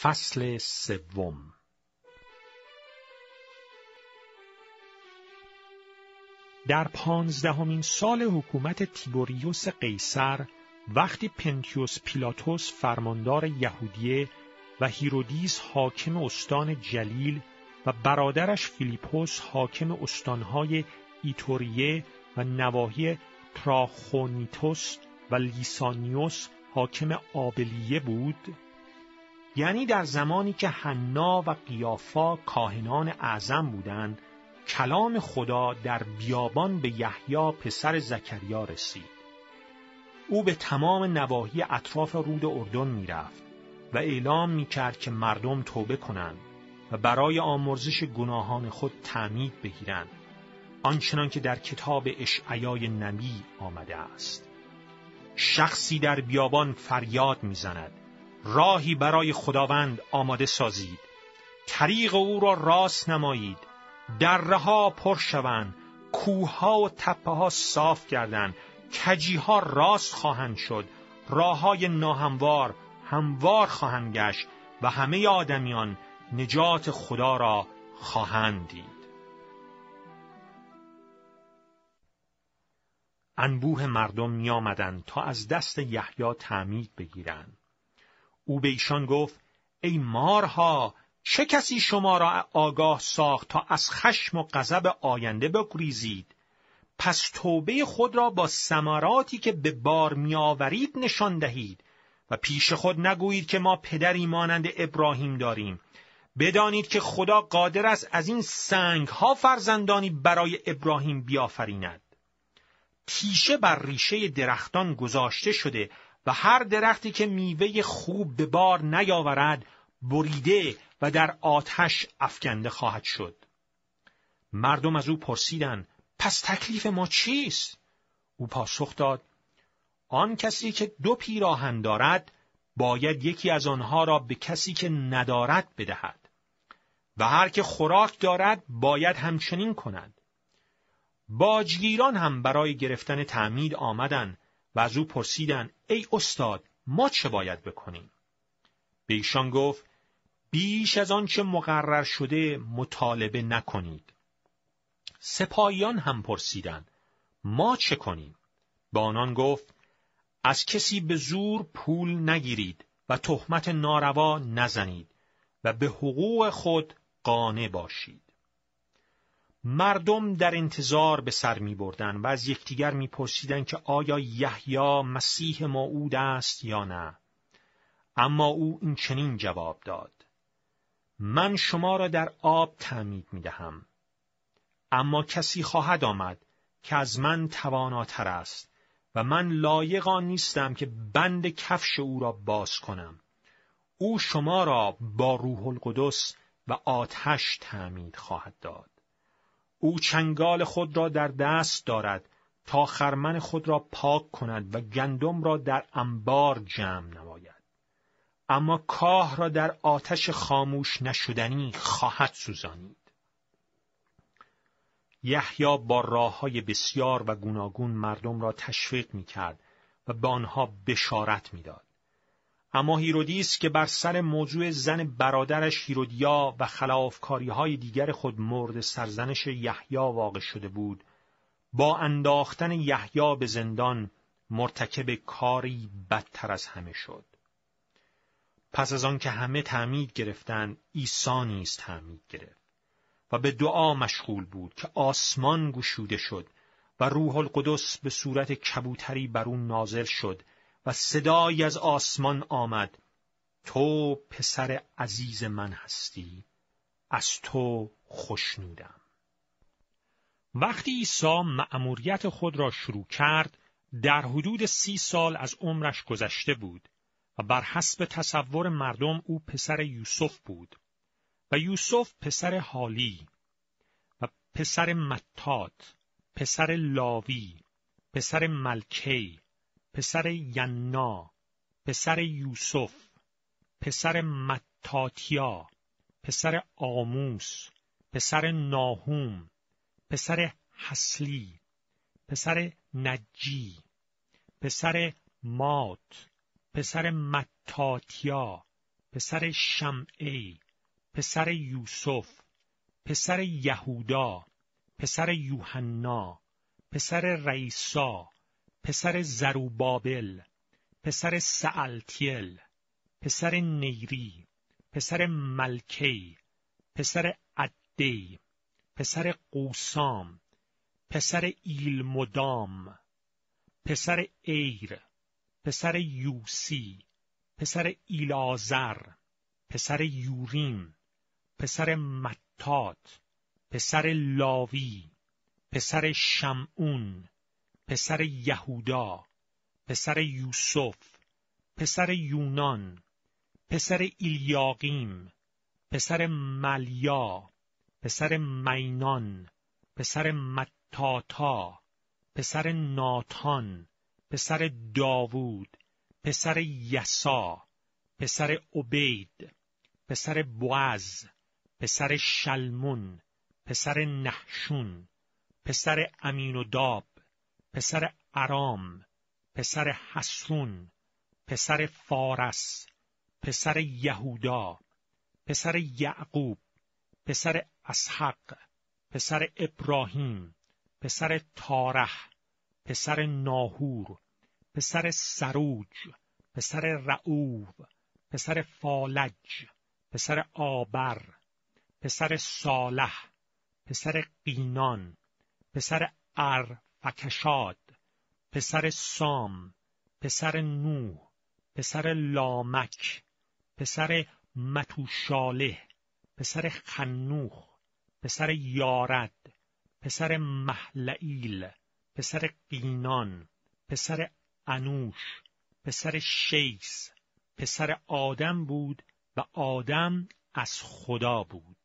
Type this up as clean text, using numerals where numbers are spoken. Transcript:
فصل سوم. در 15 سال حکومت تیبریوس قیصر، وقتی پنتیوس پیلاتوس فرماندار یهودیه و هیرودیس حاکم استان جلیل و برادرش فیلیپوس حاکم استانهای ایتوریه و نواحی تراخونیتوس و لیسانیوس حاکم آبلیه بود، یعنی در زمانی که حنا و قیافا کاهنان اعظم بودند، کلام خدا در بیابان به یحیی پسر زکریا رسید. او به تمام نواحی اطراف رود اردن می رفت و اعلام می کرد که مردم توبه کنند و برای آمرزش گناهان خود تعمید بگیرند، آنچنان که در کتاب اشعیای نبی آمده است. شخصی در بیابان فریاد می زند: راهی برای خداوند آماده سازید، طریق او را راست نمایید، دره‌ها پر شوند، کوه‌ها و تپه‌ها صاف گردند، کجی‌ها راست خواهند شد، راه‌های ناهموار هموار خواهند گشت و همه آدمیان نجات خدا را خواهند دید. انبوه مردم می آمدند تا از دست یحیی تعمید بگیرند. او به ایشان گفت: ای مارها، چه کسی شما را آگاه ساخت تا از خشم و غضب آینده بگریزید؟ پس توبه خود را با ثمراتی که به بار می آورید نشان دهید و پیش خود نگویید که ما پدری مانند ابراهیم داریم. بدانید که خدا قادر است از این سنگ ها فرزندانی برای ابراهیم بیافریند. تیشه بر ریشه درختان گذاشته شده و هر درختی که میوه خوب به بار نیاورد بریده و در آتش افکنده خواهد شد. مردم از او پرسیدند: پس تکلیف ما چیست؟ او پاسخ داد: آن کسی که 2 پیراهن دارد باید یکی از آنها را به کسی که ندارد بدهد و هر که خوراک دارد باید همچنین کند. باجگیران هم برای گرفتن تعمید آمدند و از او پرسیدند: ای استاد، ما چه باید بکنیم؟ به ایشان گفت: بیش از آن چه مقرر شده مطالبه نکنید. سپاهیان هم پرسیدند: ما چه کنیم؟ به آنان گفت: از کسی به زور پول نگیرید و تهمت ناروا نزنید و به حقوق خود قانع باشید. مردم در انتظار به سر می بردن و از یکدیگر می پرسیدن که آیا یحیی مسیح موعود است یا نه؟ اما او این چنین جواب داد: من شما را در آب تعمید می دهم، اما کسی خواهد آمد که از من تواناتر است و من لایق آن نیستم که بند کفش او را باز کنم. او شما را با روح القدس و آتش تعمید خواهد داد. او چنگال خود را در دست دارد تا خرمن خود را پاک کند و گندم را در انبار جمع نماید، اما کاه را در آتش خاموش نشدنی خواهد سوزانید. یحیی با راه‌های بسیار و گوناگون مردم را تشویق می‌کرد و به آنها بشارت می‌داد. اما هیرودیس که بر سر موضوع زن برادرش هیرودیا و خلافکاری‌های دیگر خود مورد سرزنش یحیی واقع شده بود، با انداختن یحیی به زندان مرتکب کاری بدتر از همه شد. پس از آن که همه تعمید گرفتند، عیسی نیز تعمید گرفت و به دعا مشغول بود که آسمان گشوده شد و روح القدس به صورت کبوتری بر او نازل شد و صدایی از آسمان آمد: تو پسر عزیز من هستی، از تو خوشنودم. وقتی عیسی مأموریت خود را شروع کرد، در حدود 30 سال از عمرش گذشته بود و بر حسب تصور مردم او پسر یوسف بود و یوسف پسر حالی و پسر متات، پسر لاوی، پسر ملکی، پسر ینا، پسر یوسف، پسر متاتیا، پسر آموس، پسر ناهوم، پسر حسلی، پسر نجی، پسر مات، پسر متاتیا، پسر شمعی، پسر یوسف، پسر یهودا، پسر یوهننا، پسر رئیسا، پسر زروبابل، پسر سالتیل، پسر نیری، پسر ملکی، پسر ادی، پسر قوسام، پسر ایلمدام، پسر ایر، پسر یوسی، پسر ایلازر، پسر یوریم، پسر متات، پسر لاوی، پسر شمعون، پسر یهودا، پسر یوسف، پسر یونان، پسر ایلیاقیم، پسر ملیا، پسر مینان، پسر متاتا، پسر ناتان، پسر داوود، پسر یسا، پسر عبید، پسر بوز، پسر شلمون، پسر نحشون، پسر امینوداب، پسر ارام، پسر حسون، پسر فارس، پسر یهودا، پسر یعقوب، پسر اسحق، پسر ابراهیم، پسر تارح، پسر ناهور، پسر سروج، پسر رعوب، پسر فالج، پسر آبر، پسر صالح، پسر قینان، پسر ارفکشاد، پسر سام، پسر نوح، پسر لامک، پسر متوشاله، پسر خنوخ، پسر یارد، پسر محلئیل، پسر قینان، پسر انوش، پسر شیس، پسر آدم بود و آدم از خدا بود.